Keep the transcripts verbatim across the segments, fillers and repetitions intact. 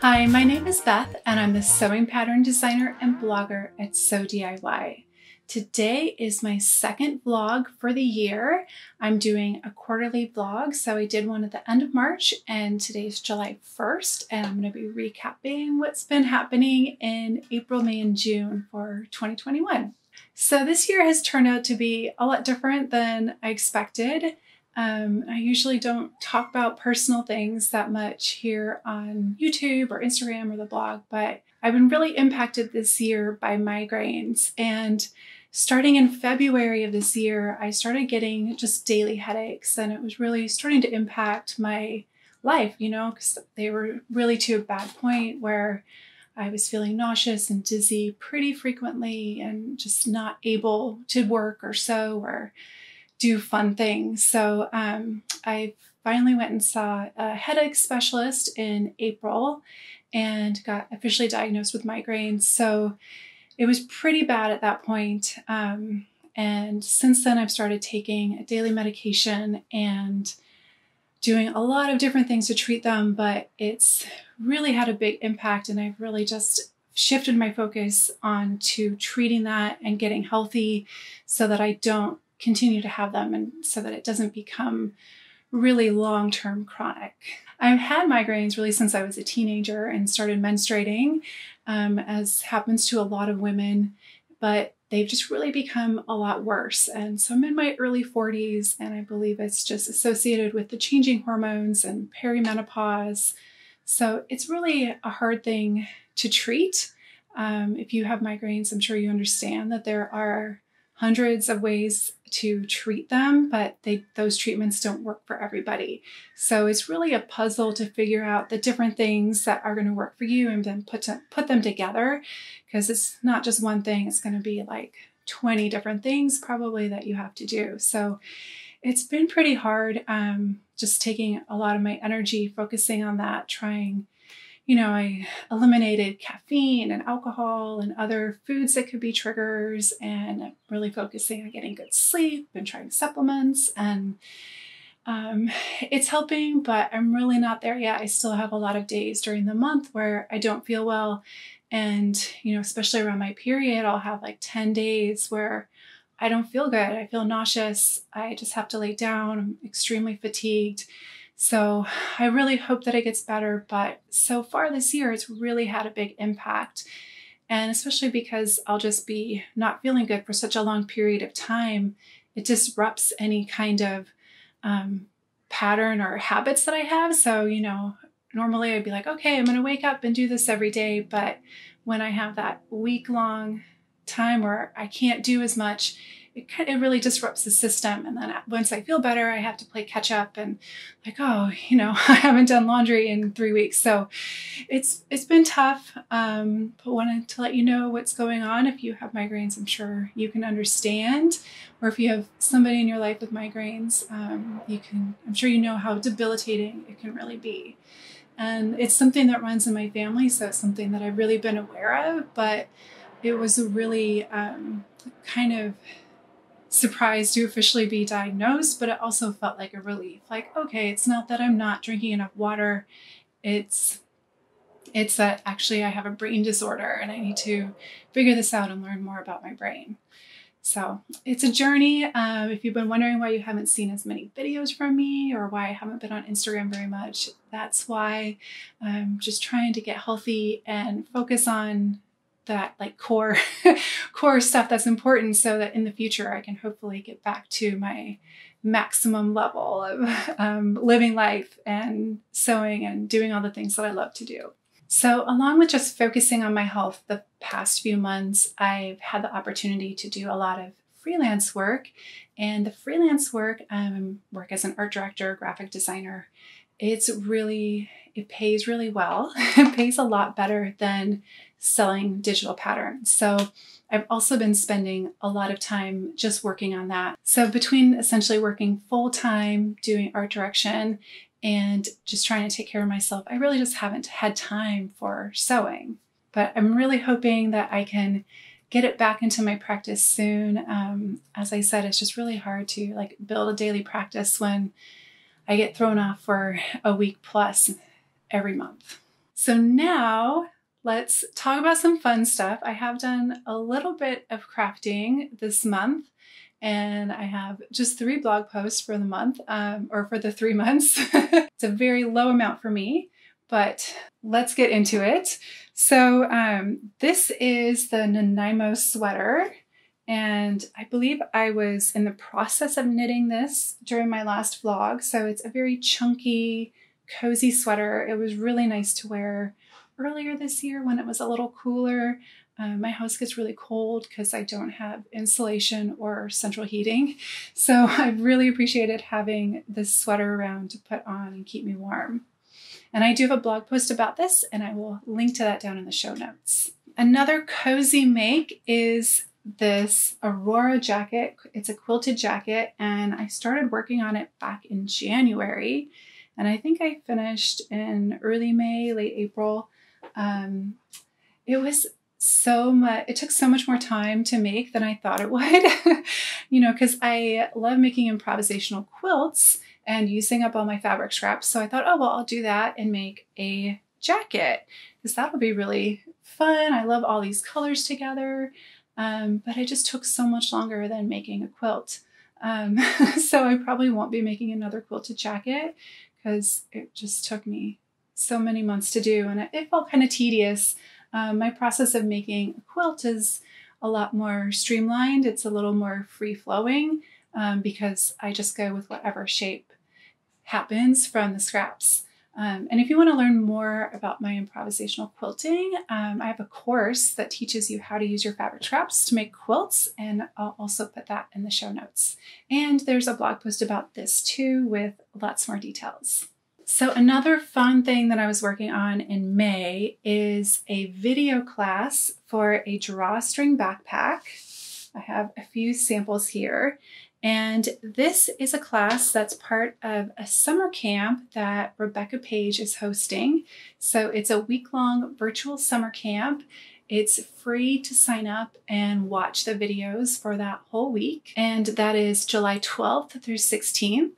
Hi, my name is Beth and I'm the sewing pattern designer and blogger at Sew D I Y. Today is my second vlog for the year. I'm doing a quarterly vlog, so I did one at the end of March and today's July first, and I'm going to be recapping what's been happening in April, May, and June for twenty twenty-one. So this year has turned out to be a lot different than I expected. Um, I usually don't talk about personal things that much here on YouTube or Instagram or the blog, but I've been really impacted this year by migraines. And starting in February of this year, I started getting just daily headaches, and it was really starting to impact my life, you know, because they were really to a bad point where I was feeling nauseous and dizzy pretty frequently and just not able to work or sew or do fun things. So um, I finally went and saw a headache specialist in April and got officially diagnosed with migraines. So it was pretty bad at that point. Um, and since then I've started taking a daily medication and doing a lot of different things to treat them, but it's really had a big impact, and I've really just shifted my focus on to treating that and getting healthy so that I don't continue to have them and so that it doesn't become really long-term chronic. I've had migraines really since I was a teenager and started menstruating, um, as happens to a lot of women, but they've just really become a lot worse. And so I'm in my early forties, and I believe it's just associated with the changing hormones and perimenopause. So it's really a hard thing to treat. Um, if you have migraines, I'm sure you understand that there are hundreds of ways to treat them, but they, those treatments don't work for everybody. So it's really a puzzle to figure out the different things that are going to work for you and then put, to, put them together, because it's not just one thing. It's going to be like twenty different things probably that you have to do. So it's been pretty hard, um, just taking a lot of my energy, focusing on that, trying, you know, I eliminated caffeine and alcohol and other foods that could be triggers, and I'm really focusing on getting good sleep and trying supplements, and um, it's helping, but I'm really not there yet. I still have a lot of days during the month where I don't feel well, and, you know, especially around my period, I'll have like ten days where I don't feel good. I feel nauseous. I just have to lay down. I'm extremely fatigued. So I really hope that it gets better, but so far this year, it's really had a big impact. And especially because I'll just be not feeling good for such a long period of time, it disrupts any kind of um, pattern or habits that I have. So, you know, normally I'd be like, okay, I'm going to wake up and do this every day. But when I have that week-long time where I can't do as much, It, it really disrupts the system. And then once I feel better, I have to play catch up and like, oh, you know, I haven't done laundry in three weeks. So it's, it's been tough, um, but wanted to let you know what's going on. If you have migraines, I'm sure you can understand, or if you have somebody in your life with migraines, um, you can, I'm sure you know how debilitating it can really be. And it's something that runs in my family. So it's something that I've really been aware of, but it was a really um, kind of surprised to officially be diagnosed, but it also felt like a relief. Like, okay, it's not that I'm not drinking enough water. It's, it's that actually I have a brain disorder and I need to figure this out and learn more about my brain. So it's a journey. Um, if you've been wondering why you haven't seen as many videos from me or why I haven't been on Instagram very much, that's why. I'm just trying to get healthy and focus on that like core core stuff that's important, so that in the future I can hopefully get back to my maximum level of um, living life and sewing and doing all the things that I love to do. So along with just focusing on my health the past few months, I've had the opportunity to do a lot of freelance work, and the freelance work, um, work as an art director, graphic designer, it's really, it pays really well. It pays a lot better than selling digital patterns. So I've also been spending a lot of time just working on that. So between essentially working full time, doing art direction, and just trying to take care of myself, I really just haven't had time for sewing. But I'm really hoping that I can get it back into my practice soon. Um, as I said, it's just really hard to like build a daily practice when I get thrown off for a week plus every month. So now let's talk about some fun stuff. I have done a little bit of crafting this month, and I have just three blog posts for the month, um, or for the three months. It's a very low amount for me, but let's get into it. So um, this is the Nanaimo sweater, and I believe I was in the process of knitting this during my last vlog. So it's a very chunky, cozy sweater. It was really nice to wear earlier this year when it was a little cooler. Uh, my house gets really cold because I don't have insulation or central heating. So I really appreciated having this sweater around to put on and keep me warm. And I do have a blog post about this, and I will link to that down in the show notes. Another cozy make is this Aurora jacket. It's a quilted jacket, and I started working on it back in January. And I think I finished in early May, late April. Um, it was so much, it took so much more time to make than I thought it would, you know, because I love making improvisational quilts and using up all my fabric scraps. So I thought, oh, well, I'll do that and make a jacket because that would be really fun. I love all these colors together. Um, but it just took so much longer than making a quilt. Um, so I probably won't be making another quilted jacket, because it just took me so many months to do, and it felt kind of tedious. Um, my process of making a quilt is a lot more streamlined. It's a little more free-flowing um, because I just go with whatever shape happens from the scraps. Um, and if you want to learn more about my improvisational quilting, um, I have a course that teaches you how to use your fabric scraps to make quilts, and I'll also put that in the show notes. And there's a blog post about this too with lots more details. So another fun thing that I was working on in May is a video class for a drawstring backpack. I have a few samples here. And this is a class that's part of a summer camp that Rebecca Page is hosting. So it's a week-long virtual summer camp. It's free to sign up and watch the videos for that whole week. And that is July twelfth through sixteenth.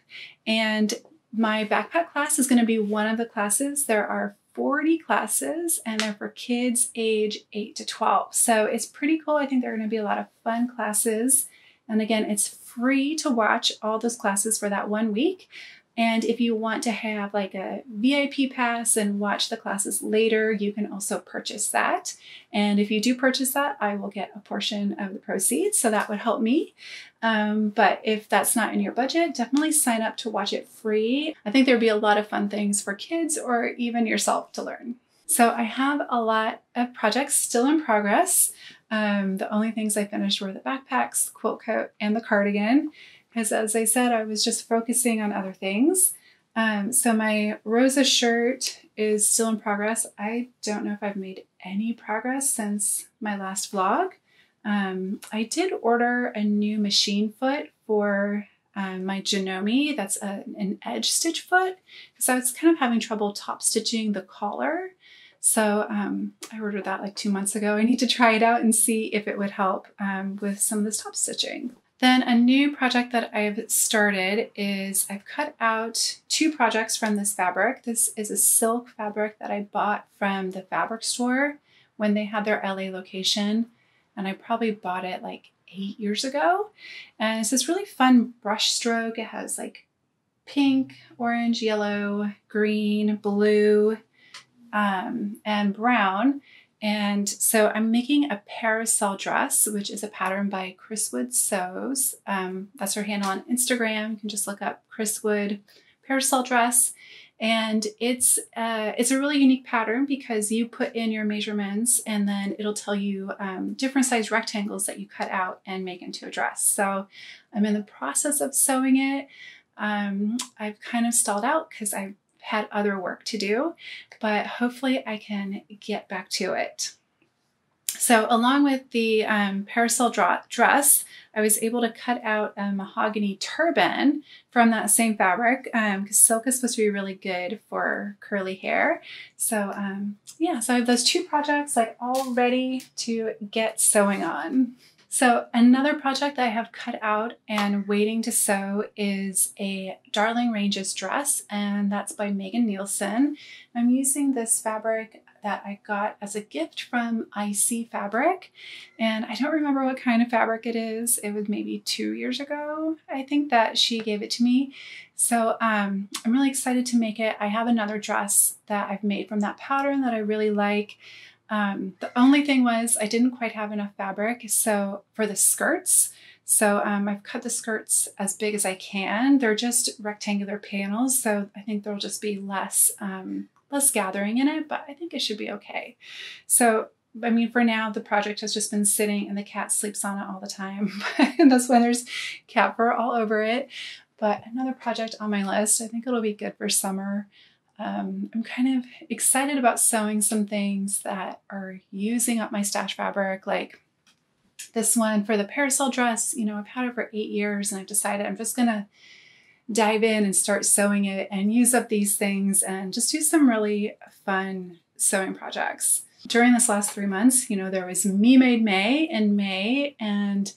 And my backpack class is going to be one of the classes. There are forty classes, and they're for kids age eight to twelve. So it's pretty cool. I think there are going to be a lot of fun classes. And again, it's free to watch all those classes for that one week. And if you want to have like a V I P pass and watch the classes later, you can also purchase that. And if you do purchase that, I will get a portion of the proceeds. So that would help me. Um, but if that's not in your budget, definitely sign up to watch it free. I think there'd be a lot of fun things for kids or even yourself to learn. So I have a lot of projects still in progress. Um, the only things I finished were the backpacks, the quilt coat, and the cardigan, because as I said, I was just focusing on other things. Um, so my Rosa shirt is still in progress. I don't know if I've made any progress since my last vlog. Um, I did order a new machine foot for um, my Janome. That's a, an edge stitch foot, because I was kind of having trouble top stitching the collar. So um, I ordered that like two months ago. I need to try it out and see if it would help um, with some of this top stitching. Then a new project that I've started is I've cut out two projects from this fabric. This is a silk fabric that I bought from the fabric store when they had their L A location. And I probably bought it like eight years ago. And it's this really fun brush stroke. It has like pink, orange, yellow, green, blue, Um, and brown. And so I'm making a parasol dress, which is a pattern by Chris Wood Sews. Um, that's her handle on Instagram. You can just look up Chris Wood parasol dress. And it's, uh, it's a really unique pattern because you put in your measurements and then it'll tell you um, different size rectangles that you cut out and make into a dress. So I'm in the process of sewing it. Um, I've kind of stalled out because I've had other work to do, but hopefully I can get back to it. So along with the um, parasol dress, I was able to cut out a mahogany turban from that same fabric because um, silk is supposed to be really good for curly hair. So um, yeah, so I have those two projects like all ready to get sewing on. So another project that I have cut out and waiting to sew is a Darling Ranges dress, and that's by Megan Nielsen. I'm using this fabric that I got as a gift from Icy Fabric, and I don't remember what kind of fabric it is. It was maybe two years ago, I think, that she gave it to me. So um, I'm really excited to make it. I have another dress that I've made from that pattern that I really like. Um, the only thing was I didn't quite have enough fabric so for the skirts. So um, I've cut the skirts as big as I can. They're just rectangular panels, so I think there'll just be less um, less gathering in it, but I think it should be okay. So I mean, for now, the project has just been sitting and the cat sleeps on it all the time. And that's when there's cat fur all over it. But another project on my list, I think it'll be good for summer. Um, I'm kind of excited about sewing some things that are using up my stash fabric, like this one for the parasol dress. You know, I've had it for eight years and I've decided I'm just going to dive in and start sewing it and use up these things and just do some really fun sewing projects. During this last three months, you know, there was Me Made May in May, and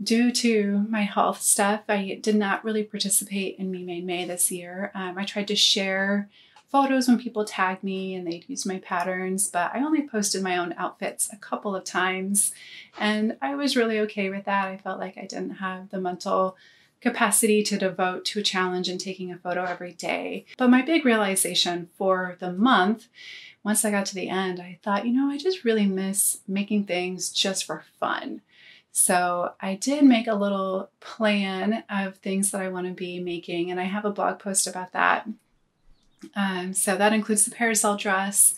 due to my health stuff, I did not really participate in Me Made May this year. Um, I tried to share photos when people tagged me and they'd use my patterns, but I only posted my own outfits a couple of times, and I was really okay with that. I felt like I didn't have the mental capacity to devote to a challenge and taking a photo every day. But my big realization for the month, once I got to the end, I thought, you know, I just really miss making things just for fun. So I did make a little plan of things that I want to be making, and I have a blog post about that. Um, so that includes the parasol dress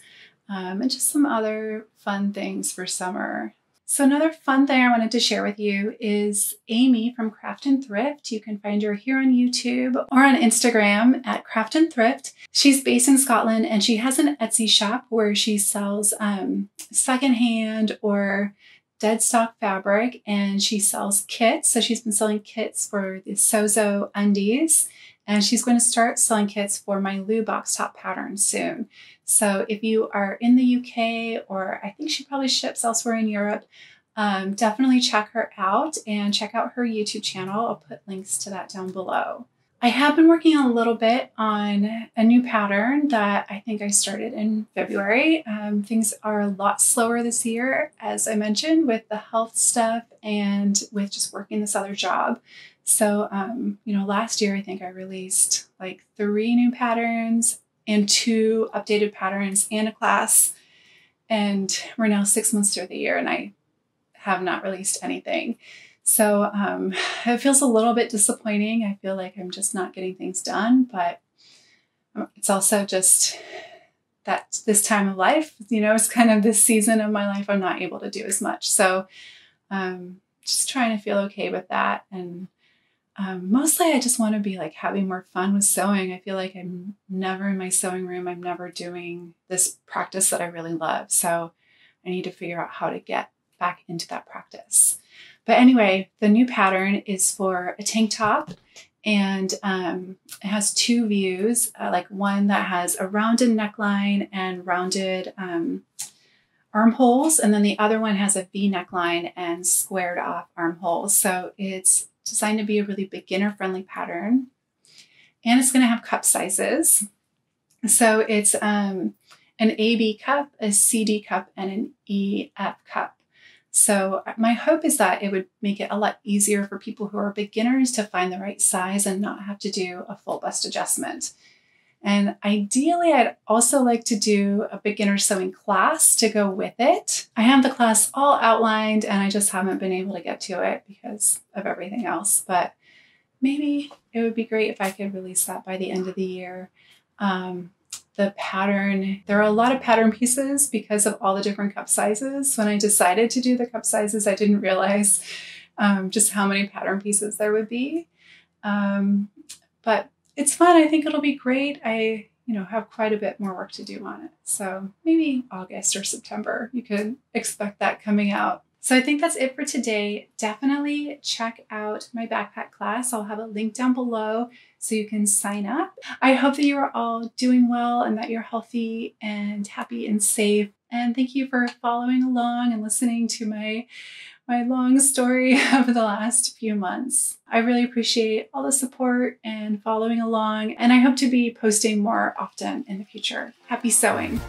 um, and just some other fun things for summer. So another fun thing I wanted to share with you is Amy from Craft and Thrift. You can find her here on YouTube or on Instagram at Craft and Thrift. She's based in Scotland, and she has an Etsy shop where she sells um, secondhand or dead stock fabric, and she sells kits. So she's been selling kits for the Sozo undies, and she's going to start selling kits for my Lou Box Top pattern soon. So if you are in the U K, or I think she probably ships elsewhere in Europe, um, definitely check her out and check out her YouTube channel. I'll put links to that down below. I have been working a little bit on a new pattern that I think I started in February. Um, things are a lot slower this year, as I mentioned, with the health stuff and with just working this other job. So, um, you know, last year I think I released like three new patterns and two updated patterns and a class. And we're now six months through the year and I have not released anything. So um, it feels a little bit disappointing. I feel like I'm just not getting things done, but it's also just that this time of life, you know, it's kind of this season of my life I'm not able to do as much. So um, just trying to feel okay with that. And um, mostly I just want to be like having more fun with sewing. I feel like I'm never in my sewing room. I'm never doing this practice that I really love. So I need to figure out how to get back into that practice. But anyway, the new pattern is for a tank top, and um, it has two views, uh, like one that has a rounded neckline and rounded um, armholes, and then the other one has a V neckline and squared off armholes. So it's designed to be a really beginner-friendly pattern, and it's going to have cup sizes. So it's um, an A B cup, a C D cup, and an E F cup. So my hope is that it would make it a lot easier for people who are beginners to find the right size and not have to do a full bust adjustment. And ideally, I'd also like to do a beginner sewing class to go with it. I have the class all outlined and I just haven't been able to get to it because of everything else, but maybe it would be great if I could release that by the end of the year. Um, The pattern, there are a lot of pattern pieces because of all the different cup sizes. When I decided to do the cup sizes, I didn't realize um, just how many pattern pieces there would be. Um, but it's fun. I think it'll be great. I, you know, have quite a bit more work to do on it. So maybe August or September, you could expect that coming out. So I think that's it for today. Definitely check out my backpack class. I'll have a link down below so you can sign up. I hope that you are all doing well and that you're healthy and happy and safe. And thank you for following along and listening to my, my long story over the last few months. I really appreciate all the support and following along, and I hope to be posting more often in the future. Happy sewing!